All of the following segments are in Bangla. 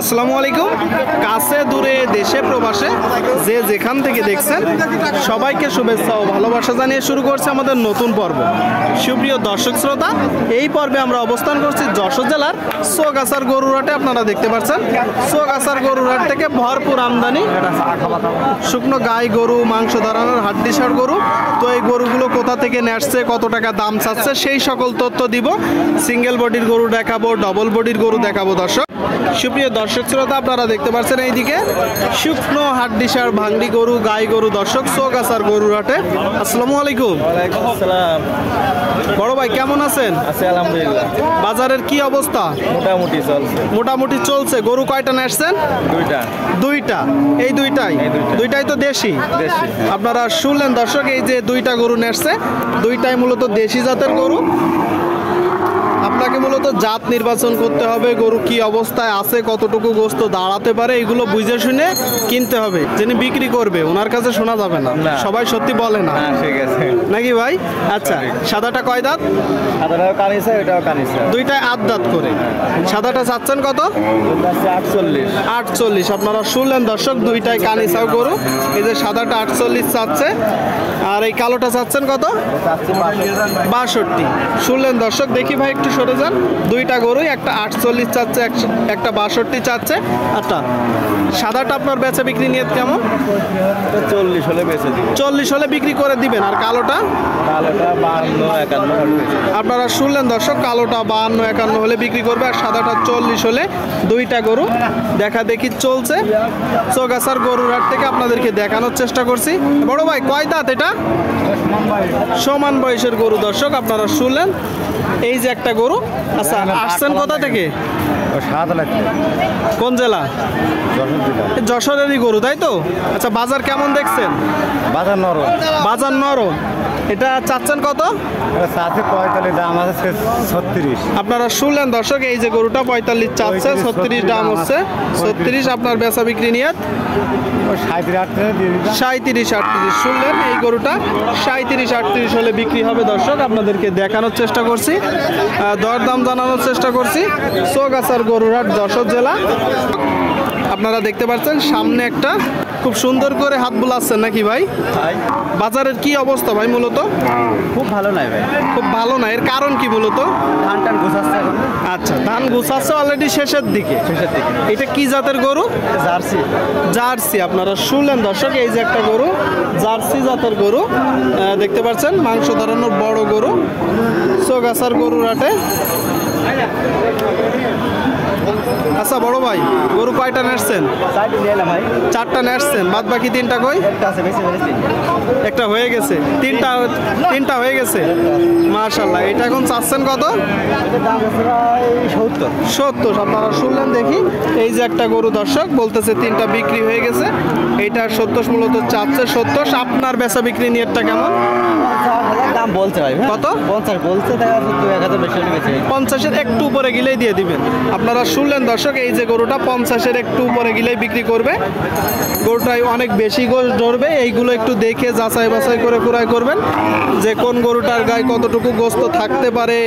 আসসালামু আলাইকুম। কাছে দূরে দেশে প্রবাসে যে যেখান থেকে দেখছেন সবাইকে শুভেচ্ছা ও ভালোবাসা জানিয়ে শুরু করছে আমাদের নতুন পর্ব। সুপ্রিয় দর্শক শ্রোতা, এই পর্বে আমরা অবস্থান করছি যশোর জেলার চৌগাছার গরুরহাটে। আপনারা দেখতে পাচ্ছেন চৌগাছার গরুরহাট থেকে ভরপুর আমদানি শুকনো গাই গরু, মাংস ধরানোর হাড্ডিসার গরু। তো এই গরুগুলো কোথা থেকে নেসছে, কত টাকা দাম চাচ্ছে, সেই সকল তথ্য দিব। সিঙ্গেল বডির গরু দেখাবো, ডবল বডির গরু দেখাবো। দর্শক, সুপ্রিয় দর্শক শ্রোতা, আপনারা দেখতে পাচ্ছেন এইদিকে শুকনো হাড্ডিসার ভাঙড়ি গরু, গাই গরু। দর্শক, চৌগাছার গরুরহাটে। আসসালামু আলাইকুম। ওয়ালাইকুম আসসালাম। বড় ভাই কেমন আছেন? আছি আলহামদুলিল্লাহ। বাজারের কি অবস্থা? মোটামুটি চলছে। মোটামুটি চলছে। গরু কয়টা নেসছেন? দুইটা। দুইটা? এই দুইটাই? দুইটাই তো দেশি। আপনারা শুনলেন দর্শক, এই যে দুইটা গরু নেসছে, দুইটাই মূলত দেশি জাতের গরু। আপনাকে মূলত জাত নির্বাচন করতে হবে, গরু কি অবস্থায় আছে, কতটুকু গোস্ত দাঁড়াতে পারে, এগুলো বুঝে শুনে কিনতে হবে। যিনি বিক্রি করবে ওনার কাছে শোনা যাবে না, সবাই সত্যি বলে না। ঠিক আছে নাকি ভাই? আচ্ছা, সাদাটা কয় দাঁত? সাদাটাও কানিছে, এটাও কানিছে, দুইটাই আট দাঁত করে। সাদাটা চাচ্ছেন কত? 48। আপনারা শুনলেন দর্শক, দুইটাই কানিছাও গরু। এই যে সাদাটা 48 চাচ্ছে, আর এই কালোটা চাচ্ছেন কত? 62। শুনলেন দর্শক, দেখি ভাই একটু সরে যান। দুইটা গরুই, একটা 48 চাচ্ছে, একটা 62 চাচ্ছে। আচ্ছা, সাদাটা আপনার বেচা বিক্রি নিয়ে কেমন? 40 হলে বেচে দিবেন। 40 হলে বিক্রি করে দিবেন। আর কালোটা? কালোটা 52-51। আপনারা শুনলেন দর্শক, কালোটা 52-51 হলে বিক্রি করবে, আর সাদাটা 40 হলে। দুইটা গরু দেখা দেখি চলছে চৌগাছার গরুরহাট থেকে। আপনাদেরকে দেখানোর চেষ্টা করছি। বড় ভাই কয় দাঁত এটা? সমান বয়সের গরু। দর্শক, আপনারা শুনলেন এই যে একটা গরু। আচ্ছা, আসছেন কোথা থেকে? কোন জেলা? যশোরেরই গরু, তাই তো? আচ্ছা, বাজার কেমন দেখছেন? বাজার নরম। বাজার নরম। এটা চাচ্ছেন কত? 45। দাম আছে 36। আপনারা শুনলেন দর্শক, এই যে গরুটা 45 চাচ্ছে, 36 দাম হচ্ছে। 36। আপনার বেচা বিক্রি নিয়ত 37-38। শুনলেন এই গরুটা 37-38 হলে বিক্রি হবে। দর্শক, আপনাদেরকে দেখানোর চেষ্টা করছি, দরদাম জানানোর চেষ্টা করছি। চৌগাছার গরুরহাট, যশোর জেলা। আপনারা দেখতে পাচ্ছেন সামনে একটা খুব সুন্দর করে হাত বুলাচ্ছেন নাকি ভাই? বাজারের কি অবস্থা ভাই? মূলত খুব ভালো নাই ভাই। খুব ভালো না, এর কারণ কি? মূলত ধান টান গুছাচ্ছে। আচ্ছা, ধান গুছাচ্ছে অলরেডি শেষের দিকে। এটা কি জাতের গরু? জার্সি। জার্সি। আপনারা শুনলেন দর্শক, এই যে একটা গরু, জার্সি জাতের গরু দেখতে পাচ্ছেন। মাংস ধরানোর বড় গরু চৌগাছার গরুরহাটে। আচ্ছা বড় ভাই, গরু কয়টা নেসছেন? চারটা নেসছেন, বাদ বাকি তিনটা কই? একটা হয়ে গেছে। তিনটা হয়ে গেছে, মাশাআল্লাহ। এটা এখন চাচ্ছেন কত? 70। আপনারা শুনলেন, দেখি এই যে একটা গরু। দর্শক বলতেছে তিনটা বিক্রি হয়ে গেছে, এইটা 70 মূলত চাচ্ছে। 70। আপনার বেচা বিক্রি নিয়তটা কেমন? দাম বলছে ভাই কত? 50 বলছে, দেখা যাচ্ছে 50-এর একটু উপরে গেলেই দিয়ে দিবেন। আপনারা শুনলেন দর্শক, এই যে গরুটা 50-এর একটু উপরে গেলেই বিক্রি করবে। গরুটাই অনেক বেশি গোশ ধরবে। এইগুলো একটু দেখে যাচাই বাছাই করে ক্রয় করবেন, যে কোন গরুটার গায়ে কতটুকু গোস্ত থাকতে পারে,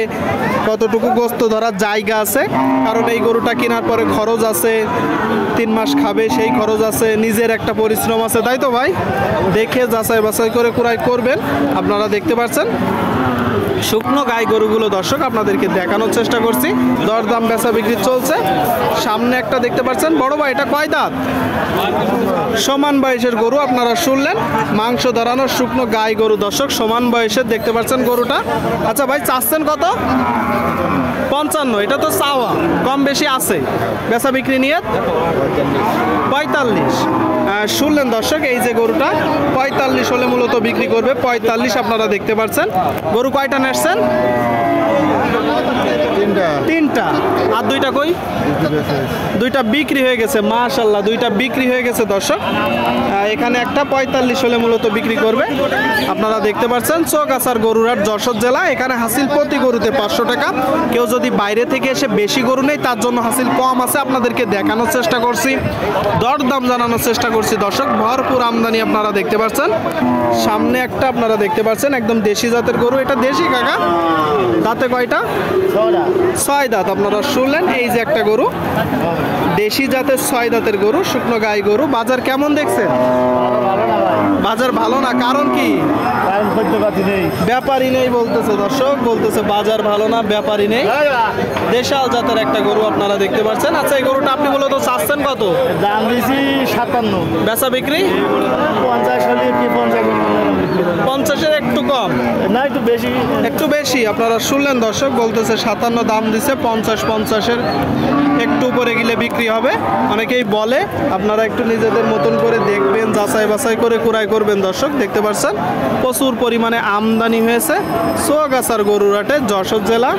কতটুকু গোস্ত ধরার জায়গা আছে। কারণ এই গরুটা কেনার পরে খরচ আছে, 3 মাস খাবে, সেই খরচ আছে, নিজের একটা পরিশ্রম আছে, তাই তো ভাই? দেখে যাচাই বাছাই করে ক্রয় করবেন। আপনারা দেখতে পাচ্ছেন শুকনো গাই গরুগুলো। দর্শক, আপনাদেরকে দেখানোর চেষ্টা করছি, দরদাম বেচা বিক্রি চলছে। সামনে একটা দেখতে পাচ্ছেন। বড় ভাই এটা কয় দাঁত? সমান বয়সের গরু। আপনারা শুনলেন মাংস ধরানোর শুকনো গাই গরু। দর্শক, সমান বয়সের দেখতে পাচ্ছেন গরুটা। আচ্ছা ভাই, চাচ্ছেন কত? 55। এটা তো চাওয়া, কম বেশি আছে। বেচা বিক্রি নিয়ে 45। শুনলেন দর্শক, এই যে গরুটা 45 হলে মূলত বিক্রি করবে। 45। আপনারা দেখতে পাচ্ছেন। গরু কয়টা নেসছেন? তিনটা। আর দুইটা কই? দুইটা বিক্রি হয়ে গেছে, মাশাআল্লাহ, দুইটা বিক্রি হয়ে গেছে। দর্শক, এখানে একটা 45 হলে মূলত বিক্রি করবে। আপনারা দেখতে পাচ্ছেন চৌগাছার গরুরহাট, যশোর জেলা। এখানে হাসিল প্রতি গরুতে 500 টাকা। কেউ যদি বাইরে থেকে এসে বেশি গরু নেই, তার জন্য হাসিল কম আছে। আপনাদেরকে দেখানোর চেষ্টা করছি, দরদাম জানানোর চেষ্টা করছি। দর্শক, ভরপুর আমদানি আপনারা দেখতে পাচ্ছেন। সামনে একটা আপনারা দেখতে পাচ্ছেন একদম দেশি জাতের গরু। এটা দেশি কাকা? দাঁতে কয়টা? কয়টা? ছয় দাঁত। আপনারা শুনলেন, এই যে একটা গরু দেশি জাতের ছয় দাঁতের গরু, শুকনো গাই গরু। বাজার কেমন দেখছেন? বাজার ভালো না। কারণ কি? ব্যাপারই নেই বলতেছে দর্শক, বলতেছে বাজার ভালো না, ব্যাপারই নেই। দেশাল জাতের একটা গরু আপনারা দেখতে পাচ্ছেন। আচ্ছা, এই গরুটা আপনি মূলত চাচ্ছেন কত? দাম দিয়েছি ৫৭। বেচা বিক্রি ৫০-এর একটু কম না, একটু বেশি, একটু বেশি। আপনারা শুনলেন দর্শক, বলতেছে ৫৭ দাম দিছে, ৫০-৫০-এর একটু উপরে গেলে বিক্রি হবে। অনেকেই বলে, আপনারা একটু নিজেদের মতন করে দেখবেন, যাচাই বাছাই করে ক্রয় করবেন। দর্শক দেখতে পাচ্ছেন প্রচুর পরিমাণে আমদানি হয়েছে চৌগাছার গরুরাটে, যশোর জেলা।